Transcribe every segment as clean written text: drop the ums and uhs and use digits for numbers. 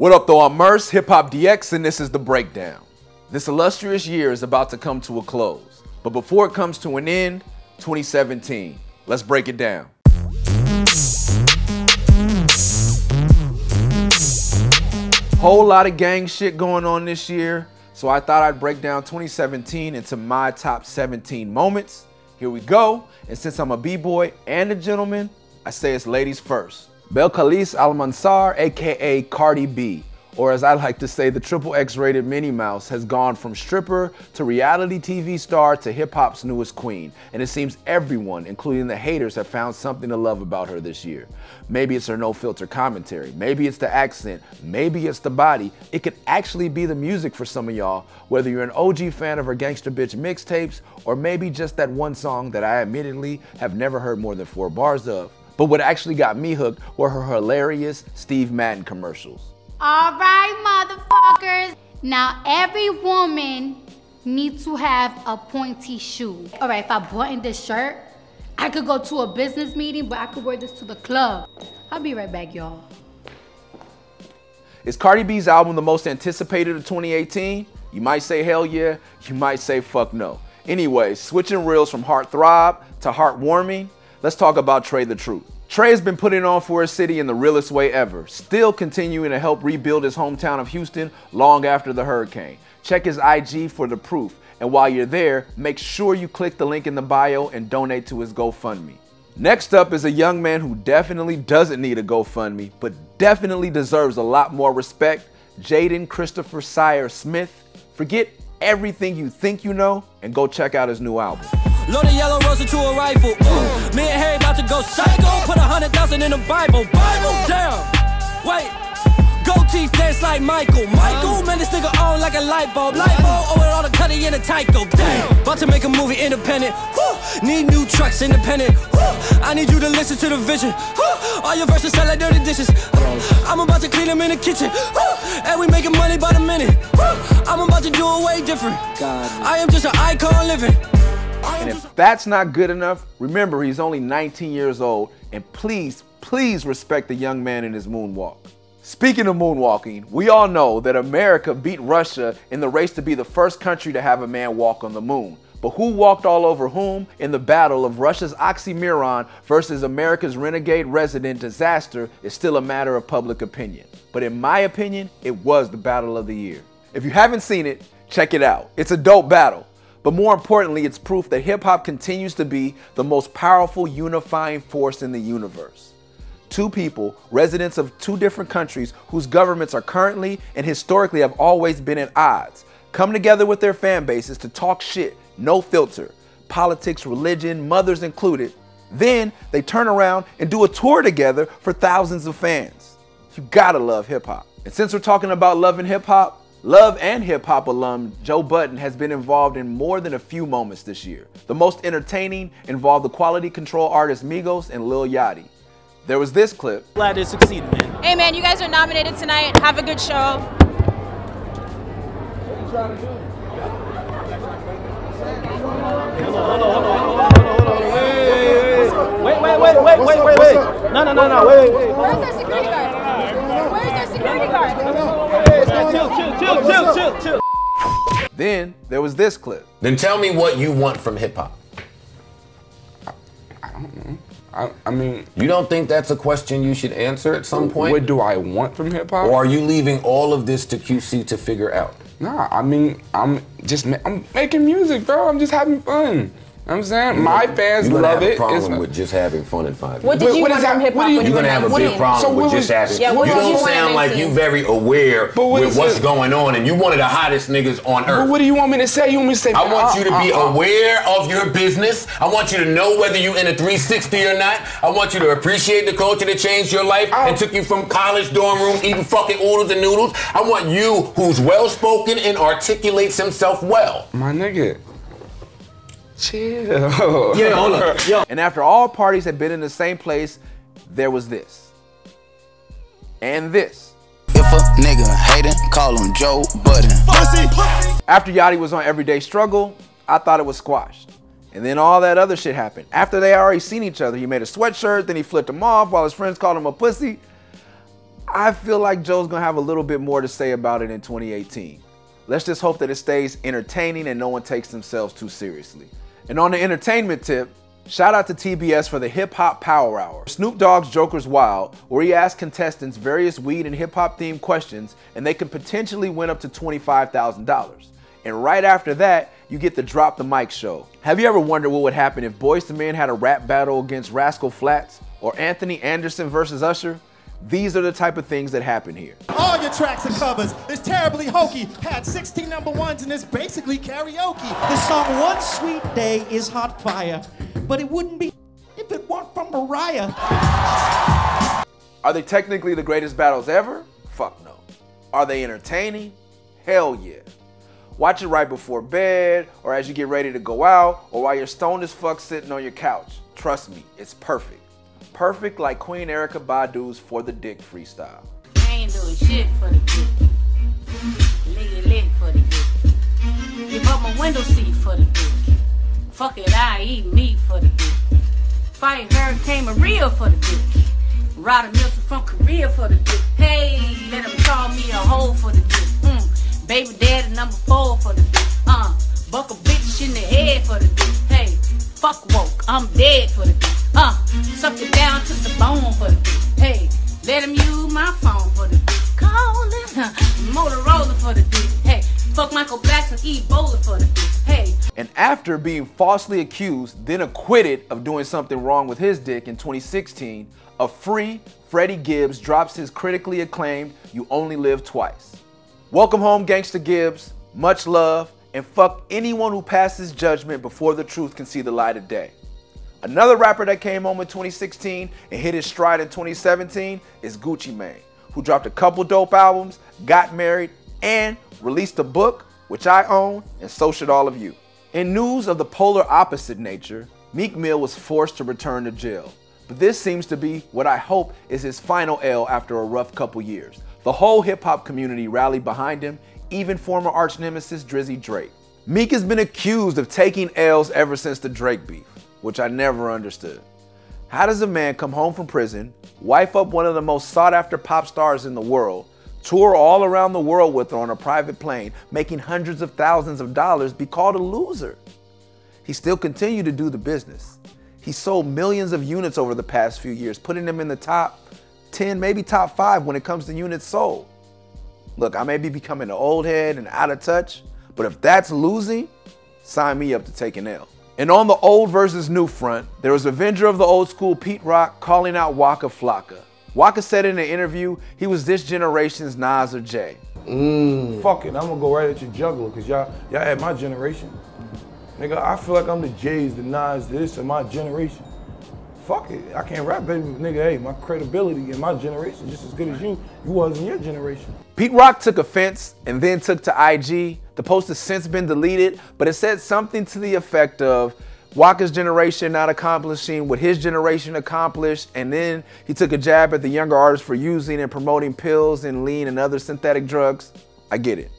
What up though, I'm Murs, Hip Hop DX, and this is The Breakdown. This illustrious year is about to come to a close, but before it comes to an end, 2017. Let's break it down. Whole lot of gang shit going on this year, so I thought I'd break down 2017 into my top 17 moments. Here we go, and since I'm a b-boy and a gentleman, I say it's ladies first. Belkalis Almanzar, aka Cardi B, or as I like to say, the triple X-rated Minnie Mouse, has gone from stripper to reality TV star to hip-hop's newest queen, and it seems everyone, including the haters, have found something to love about her this year. Maybe it's her no-filter commentary, maybe it's the accent, maybe it's the body. It could actually be the music for some of y'all, whether you're an OG fan of her Gangsta Bitch mixtapes, or maybe just that one song that I admittedly have never heard more than 4 bars of. But what actually got me hooked were her hilarious Steve Madden commercials. All right, motherfuckers. Now every woman needs to have a pointy shoe. All right, if I button this shirt, I could go to a business meeting, but I could wear this to the club. I'll be right back, y'all. Is Cardi B's album the most anticipated of 2018? You might say hell yeah, you might say fuck no. Anyway, switching reels from heartthrob to heartwarming, let's talk about Trae the Truth. Trae has been putting on for his city in the realest way ever, still continuing to help rebuild his hometown of Houston long after the hurricane. Check his IG for the proof, and while you're there, make sure you click the link in the bio and donate to his GoFundMe. Next up is a young man who definitely doesn't need a GoFundMe, but definitely deserves a lot more respect, Jayden Christopher Syre Smith. Forget everything you think you know and go check out his new album. Load a yellow rose into a rifle. Ooh. Me and Harry about to go psycho. Put 100,000 in the Bible. Bible, damn. Wait. Gold teeth dance like Michael. Michael, man, this nigga on like a light bulb. Light bulb, oh, and all the cutty in a Tyco. Damn. About to make a movie independent. Woo. Need new trucks independent. Woo. I need you to listen to the vision. Woo. All your verses sound like dirty dishes. I'm about to clean them in the kitchen. Woo. And we making money by the minute. Woo. I'm about to do it way different. God. I am just an icon living. And if that's not good enough, remember he's only 19 years old, and please, please respect the young man in his moonwalk. Speaking of moonwalking, we all know that America beat Russia in the race to be the first country to have a man walk on the moon. But who walked all over whom in the battle of Russia's Oxymiron versus America's renegade resident disaster is still a matter of public opinion. But in my opinion, it was the battle of the year. If you haven't seen it, check it out. It's a dope battle. But more importantly, it's proof that hip-hop continues to be the most powerful unifying force in the universe. Two people, residents of two different countries whose governments are currently and historically have always been at odds, come together with their fan bases to talk shit, no filter, politics, religion, mothers included. Then they turn around and do a tour together for thousands of fans. You gotta love hip-hop. And since we're talking about loving hip-hop, Love and Hip Hop alum Joe Budden has been involved in more than a few moments this year. The most entertaining involved the Quality Control artists Migos and Lil Yachty. There was this clip. Glad it succeeded, man. Hey man, you guys are nominated tonight. Have a good show. What are you trying to do? Wait. No. Wait. Where's our security guard? Chill. Then there was this clip. Then tell me what you want from hip hop. I don't know. I mean, you don't think that's a question you should answer at some point? What do I want from hip hop? Or are you leaving all of this to QC to figure out? Nah, I mean, I'm making music, bro. I'm just having fun. I'm saying my fans love it. You're gonna have a problem with just having fun in 5 minutes. What did you want from hip hop? You're gonna have a big problem with just having fun. You don't sound like you very aware with what's going on, and you one of the hottest niggas on earth. But what do you want me to say? You want me to say? I want you to be aware of your business. I want you to know whether you're in a 360 or not. I want you to appreciate the culture that changed your life and took you from college dorm room eating fucking oodles and noodles. I want you who's well spoken and articulates himself well. My nigga. Chill. Yeah, hold up. Yo. And after all parties had been in the same place, there was this. And this. If a nigga hatin', call him Joe Budden. After Yachty was on Everyday Struggle, I thought it was squashed. And then all that other shit happened. After they already seen each other, he made a sweatshirt, then he flipped him off while his friends called him a pussy. I feel like Joe's gonna have a little bit more to say about it in 2018. Let's just hope that it stays entertaining and no one takes themselves too seriously. And on the entertainment tip, shout out to TBS for the Hip Hop Power Hour, Snoop Dogg's Joker's Wild, where he asked contestants various weed and hip hop themed questions, and they could potentially win up to $25,000. And right after that, you get the Drop the Mic show. Have you ever wondered what would happen if Boyz II Men had a rap battle against Rascal Flatts or Anthony Anderson versus Usher? These are the type of things that happen here. All your tracks are covers. It's terribly hokey. Had 16 number ones and it's basically karaoke. The song One Sweet Day is hot fire, but it wouldn't be if it weren't from Mariah. Are they technically the greatest battles ever? Fuck no. Are they entertaining? Hell yeah. Watch it right before bed, or as you get ready to go out, or while you're stoned as fuck sitting on your couch. Trust me, it's perfect. Perfect like Queen Erykah Badu's For the Dick freestyle. I ain't doing shit for the dick. Nigga lit for the dick. Give up my window seat for the dick. Fuck it, I eat meat for the dick. Fight Hurricane Maria for the dick. Rada Milton from Korea for the dick. Hey, let him call me a hoe for the dick. Baby daddy number 4 for the dick. Buck a bitch in the head for the dick. Hey, fuck woke, I'm dead for the dick. Suck it down to the bone for the dick. Hey, let him use my phone for the dick. Call it Motorola for the dick. Hey, fuck Michael Blackson, Ebola for the dick. Hey. And after being falsely accused, then acquitted of doing something wrong with his dick in 2016, a free Freddie Gibbs drops his critically acclaimed You Only Live Twice. Welcome home, Gangsta Gibbs. Much love, and fuck anyone who passes judgment before the truth can see the light of day. Another rapper that came home in 2016 and hit his stride in 2017 is Gucci Mane, who dropped a couple dope albums, got married, and released a book, which I own, and so should all of you. In news of the polar opposite nature, Meek Mill was forced to return to jail. But this seems to be what I hope is his final L after a rough couple years. The whole hip-hop community rallied behind him, even former arch nemesis Drizzy Drake. Meek has been accused of taking L's ever since the Drake beef, which I never understood. How does a man come home from prison, wife up one of the most sought after pop stars in the world, tour all around the world with her on a private plane, making hundreds of thousands of dollars, be called a loser? He still continued to do the business. He sold millions of units over the past few years, putting him in the top 10, maybe top 5 when it comes to units sold. Look, I may be becoming an old head and out of touch, but if that's losing, sign me up to take an L. And on the old versus new front, there was Avenger of the Old School Pete Rock calling out Waka Flocka. Waka said in an interview he was this generation's Nas or Jay. Fuck it, I'm gonna go right at your juggler, cause y'all at my generation. Nigga, I feel like I'm the Jays, the Nas, this, and my generation. Fuck it, I can't rap, baby, nigga, hey, my credibility in my generation just as good as you was in your generation. Pete Rock took offense and then took to IG. The post has since been deleted, but it said something to the effect of Waka's generation not accomplishing what his generation accomplished, and then he took a jab at the younger artists for using and promoting pills and lean and other synthetic drugs. I get it.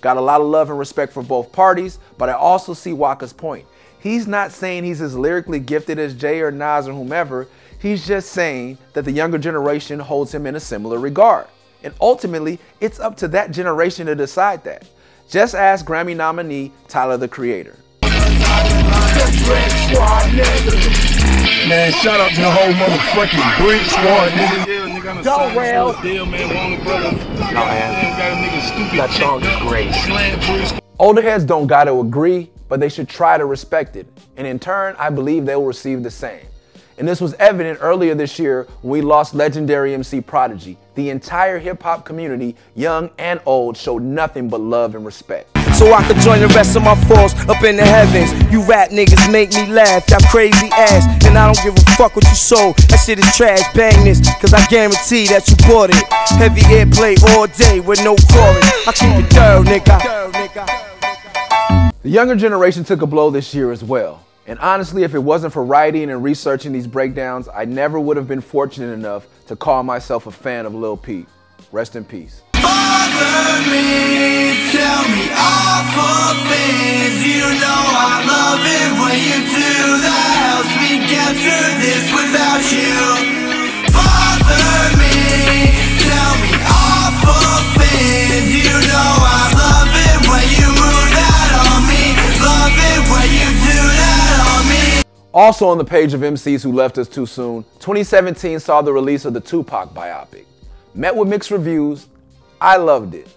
Got a lot of love and respect for both parties, but I also see Waka's point. He's not saying he's as lyrically gifted as Jay or Nas or whomever, he's just saying that the younger generation holds him in a similar regard. And ultimately, it's up to that generation to decide that. Just ask Grammy nominee Tyler the Creator. Man, shout out to the whole motherfucking Brick Squad, nigga. Go rail. That song's great. Older heads don't gotta agree, but they should try to respect it. And in turn, I believe they will receive the same. And this was evident earlier this year when we lost legendary MC Prodigy. The entire hip hop community, young and old, showed nothing but love and respect. So I could join the rest of my foes up in the heavens. You rap niggas make me laugh, y'all crazy ass. And I don't give a fuck what you sold, that shit is trash, bang this. Cause I guarantee that you bought it. Heavy airplay all day with no chorus. I keep it thorough, nigga. The younger generation took a blow this year as well. And honestly, if it wasn't for writing and researching these breakdowns, I never would have been fortunate enough to call myself a fan of Lil Peep. Rest in peace. Bother me, tell me awful things. You know I love it when you do that. Helps me get through this without you. Bother me, tell Also on the page of MCs who left us too soon, 2017 saw the release of the Tupac biopic. Met with mixed reviews, I loved it.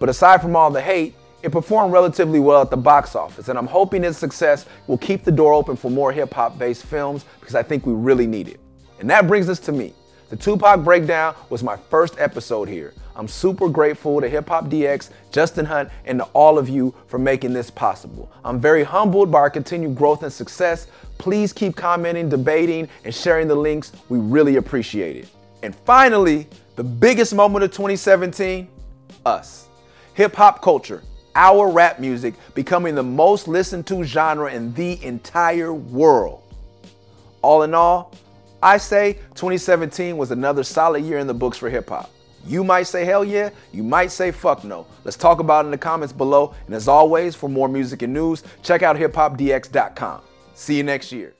But aside from all the hate, it performed relatively well at the box office, and I'm hoping its success will keep the door open for more hip-hop-based films because I think we really need it. And that brings us to me. The Tupac Breakdown was my first episode here. I'm super grateful to Hip Hop DX, Justin Hunt, and to all of you for making this possible. I'm very humbled by our continued growth and success. Please keep commenting, debating, and sharing the links. We really appreciate it. And finally, the biggest moment of 2017, us. Hip hop culture, our rap music, becoming the most listened to genre in the entire world. All in all, I say 2017 was another solid year in the books for hip hop. You might say hell yeah, you might say fuck no. Let's talk about it in the comments below. And as always, for more music and news, check out hiphopdx.com. See you next year.